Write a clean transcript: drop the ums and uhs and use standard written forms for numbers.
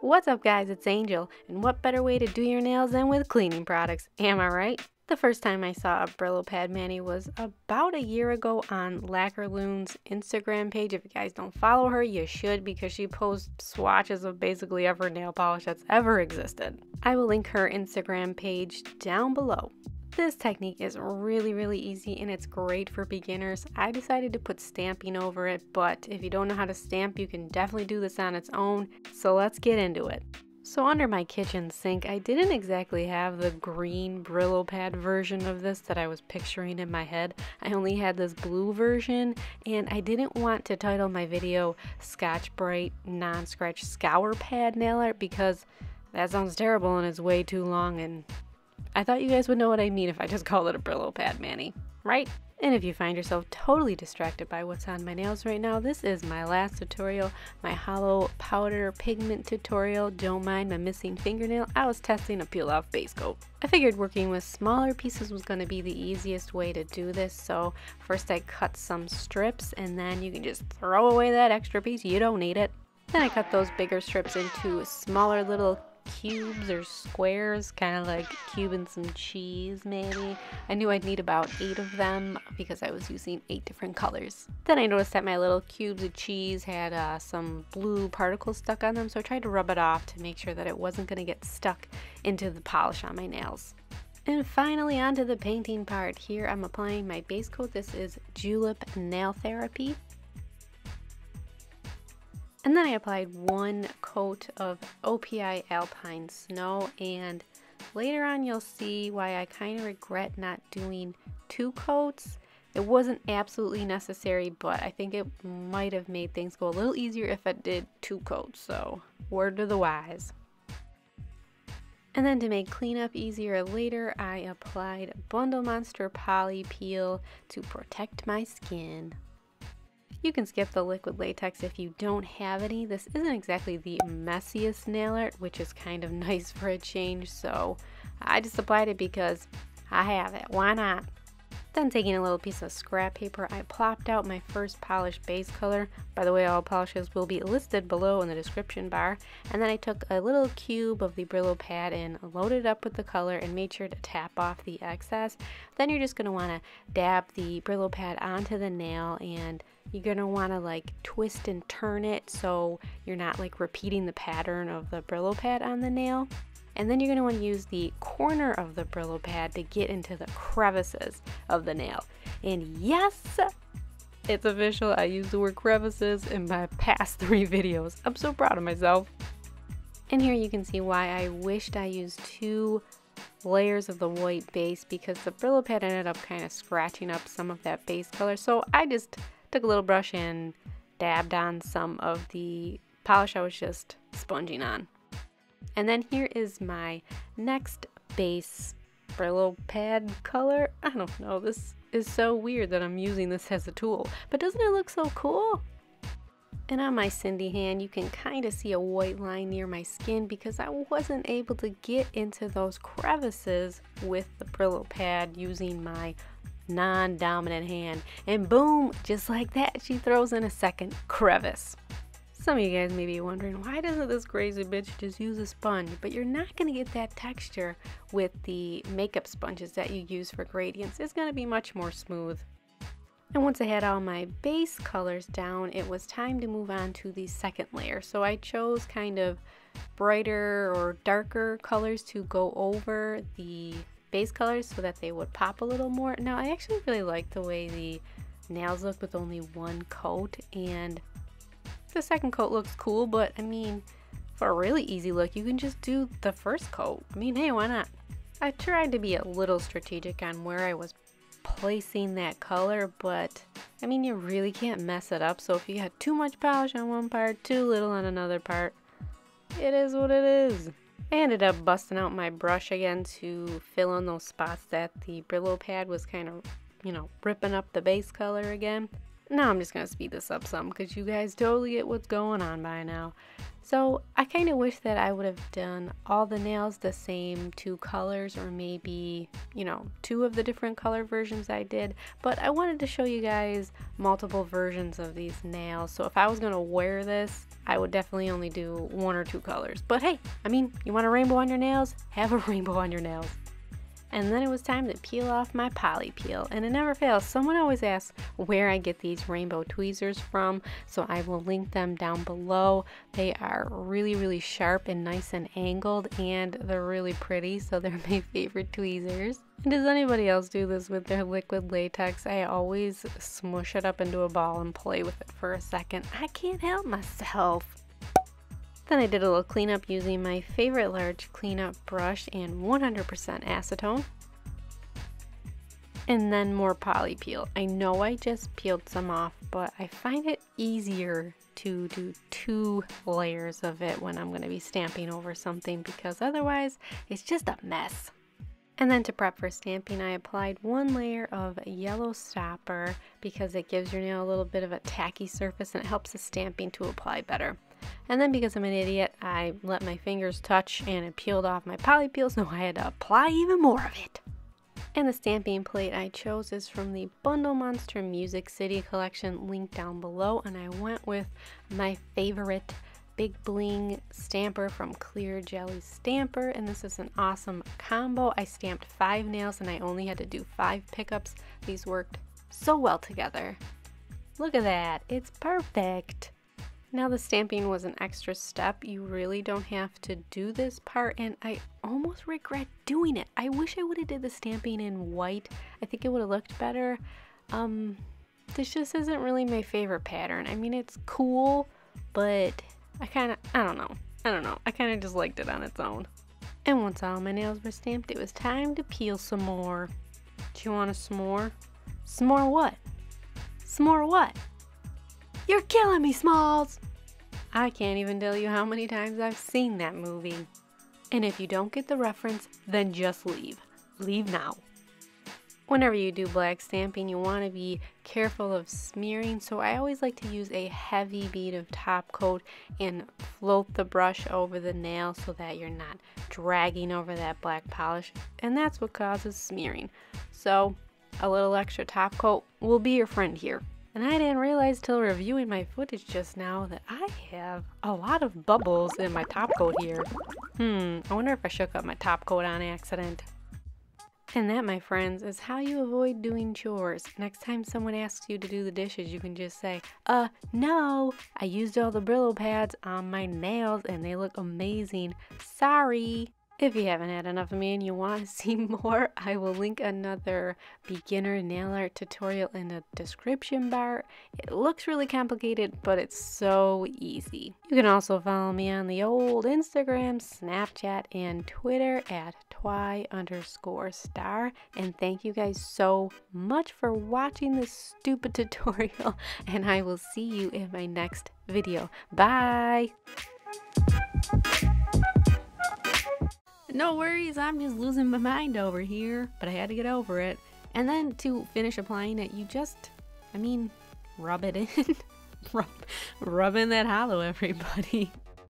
What's up guys, it's Angel, and what better way to do your nails than with cleaning products, am I right? The first time I saw a Brillo pad mani was about a year ago on Lacquerloon's Instagram page. If you guys don't follow her, you should, because she posts swatches of basically every nail polish that's ever existed. I will link her Instagram page down below. This technique is really easy and it's great for beginners. I decided to put stamping over it, but if you don't know how to stamp, you can definitely do this on its own. So let's get into it. So under my kitchen sink, I didn't exactly have the green Brillo pad version of this that I was picturing in my head. I only had this blue version, and I didn't want to title my video Scotch Bright Non-Scratch Scour Pad Nail Art because that sounds terrible and it's way too long, and I thought you guys would know what I mean if I just called it a Brillo pad mani, right? And if you find yourself totally distracted by what's on my nails right now, this is my last tutorial, my Holo powder pigment tutorial. Don't mind my missing fingernail, I was testing a peel off base coat. I figured working with smaller pieces was going to be the easiest way to do this, so first I cut some strips, and then you can just throw away that extra piece, you don't need it. Then I cut those bigger strips into smaller little cubes or squares, kind of like cubing some cheese maybe. I knew I'd need about 8 of them because I was using 8 different colors. Then I noticed that my little cubes of cheese had some blue particles stuck on them, so I tried to rub it off to make sure that it wasn't going to get stuck into the polish on my nails. And finally, onto the painting part. Here I'm applying my base coat. This is Julep Nail Therapy. And then I applied one coat of OPI Alpine Snow, and later on you'll see why I kind of regret not doing 2 coats. It wasn't absolutely necessary, but I think it might have made things go a little easier if I did 2 coats, so word to the wise. And then to make cleanup easier later, I applied Bundle Monster Poly Peel to protect my skin. You can skip the liquid latex if you don't have any. This isn't exactly the messiest nail art, which is kind of nice for a change, so I just applied it because I have it. Why not? Then taking a little piece of scrap paper, I plopped out my first polished base color. By the way, all polishes will be listed below in the description bar. And then I took a little cube of the Brillo pad and loaded it up with the color and made sure to tap off the excess. Then you're just going to want to dab the Brillo pad onto the nail, and you're going to want to like twist and turn it so you're not like repeating the pattern of the Brillo pad on the nail. And then you're going to want to use the corner of the Brillo pad to get into the crevices of the nail. And yes, it's official, I used the word crevices in my past 3 videos. I'm so proud of myself. And here you can see why I wished I used 2 layers of the white base, because the Brillo pad ended up kind of scratching up some of that base color. So I just took a little brush and dabbed on some of the polish I was just sponging on. And then here is my next base Brillo pad color. I don't know, this is so weird that I'm using this as a tool, but doesn't it look so cool? And on my Cindy hand, you can kind of see a white line near my skin because I wasn't able to get into those crevices with the Brillo pad using my non-dominant hand. And boom, just like that, she throws in a second crevice. Some of you guys may be wondering, why doesn't this crazy bitch just use a sponge? But you're not going to get that texture with the makeup sponges that you use for gradients. It's going to be much more smooth. And once I had all my base colors down, it was time to move on to the second layer. So I chose kind of brighter or darker colors to go over the base colors so that they would pop a little more. Now, I actually really like the way the nails look with only one coat, and the second coat looks cool, but I mean, for a really easy look, you can just do the first coat. I mean, hey, why not? I tried to be a little strategic on where I was placing that color, but I mean, you really can't mess it up. So if you had too much polish on one part, too little on another part, it is what it is. I ended up busting out my brush again to fill in those spots that the Brillo pad was kind of, you know, ripping up the base color again. Now I'm just going to speed this up some because you guys totally get what's going on by now. So I kind of wish that I would have done all the nails the same two colors, or maybe, you know, two of the different color versions I did. But I wanted to show you guys multiple versions of these nails. So if I was going to wear this, I would definitely only do one or two colors. But hey, I mean, you want a rainbow on your nails? Have a rainbow on your nails. And then it was time to peel off my poly peel, and it never fails, someone always asks where I get these rainbow tweezers from, so I will link them down below. They are really sharp and nice and angled, and they're really pretty, so they're my favorite tweezers. And does anybody else do this with their liquid latex? I always smush it up into a ball and play with it for a second. I can't help myself. Then I did a little cleanup using my favorite large cleanup brush and 100% acetone. And then more poly peel. I know I just peeled some off, but I find it easier to do two layers of it when I'm going to be stamping over something, because otherwise it's just a mess. And then to prep for stamping, I applied one layer of Yellow Stopper because it gives your nail a little bit of a tacky surface and it helps the stamping to apply better. And then because I'm an idiot, I let my fingers touch and it peeled off my poly peel, so I had to apply even more of it. And the stamping plate I chose is from the Bundle Monster Music City collection, linked down below, and I went with my favorite Big Bling stamper from Clear Jelly Stamper, and this is an awesome combo. I stamped 5 nails and I only had to do 5 pickups. These worked so well together. Look at that, it's perfect. Now the stamping was an extra step. You really don't have to do this part, and I almost regret doing it. I wish I would have did the stamping in white. I think it would have looked better. This just isn't really my favorite pattern. I mean, it's cool, but I don't know. I kind of just liked it on its own. And once all my nails were stamped, it was time to peel some more. Do you want a s'more? S'more what? S'more what? You're killing me, Smalls! I can't even tell you how many times I've seen that movie. And if you don't get the reference, then just leave. Leave now. Whenever you do black stamping, you want to be careful of smearing, so I always like to use a heavy bead of top coat and float the brush over the nail so that you're not dragging over that black polish, and that's what causes smearing. So a little extra top coat will be your friend here. And I didn't realize till reviewing my footage just now that I have a lot of bubbles in my top coat here. I wonder if I shook up my top coat on accident. And that, my friends, is how you avoid doing chores. Next time someone asks you to do the dishes, you can just say, no, I used all the Brillo pads on my nails and they look amazing. Sorry. If you haven't had enough of me and you want to see more, I will link another beginner nail art tutorial in the description bar. It looks really complicated, but it's so easy. You can also follow me on the old Instagram, Snapchat, and Twitter at @twi_star. And thank you guys so much for watching this stupid tutorial, and I will see you in my next video. Bye! No worries, I'm just losing my mind over here, but I had to get over it. And then to finish applying it, you just, I mean, rub it in. Rub in that holo, everybody.